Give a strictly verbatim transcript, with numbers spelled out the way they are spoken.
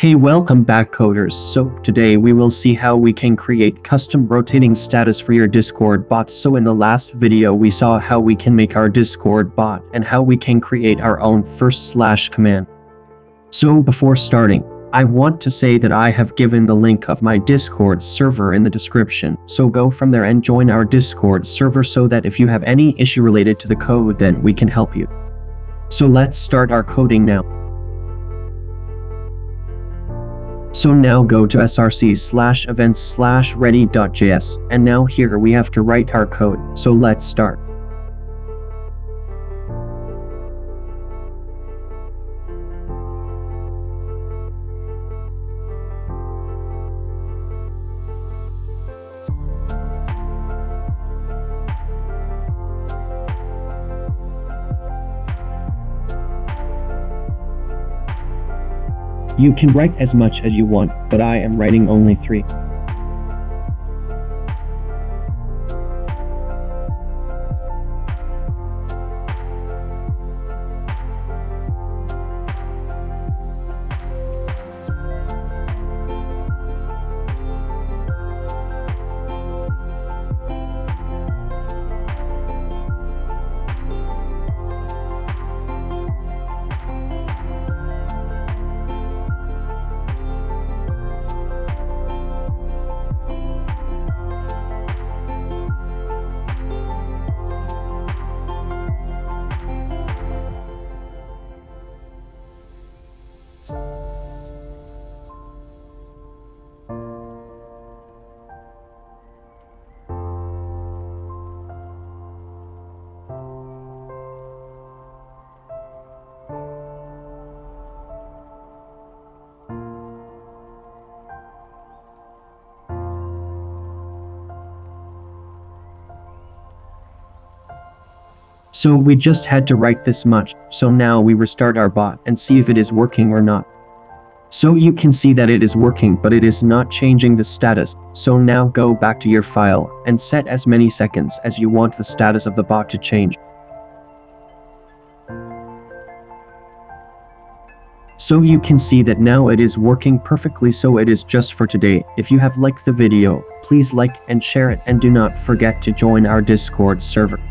Hey, welcome back, coders. So today we will see how we can create custom rotating status for your Discord bot. So in the last video we saw how we can make our Discord bot and how we can create our own first slash command. So before starting, I want to say that I have given the link of my Discord server in the description, so go from there and join our Discord server so that if you have any issue related to the code, then we can help you. So let's start our coding now. So now go to src slash events slash ready.js, and now here we have to write our code, so let's start. You can write as much as you want, but I am writing only three. So we just had to write this much, so now we restart our bot and see if it is working or not. So you can see that it is working, but it is not changing the status, so now go back to your file and set as many seconds as you want the status of the bot to change. So you can see that now it is working perfectly, so it is just for today. If you have liked the video, please like and share it, and do not forget to join our Discord server.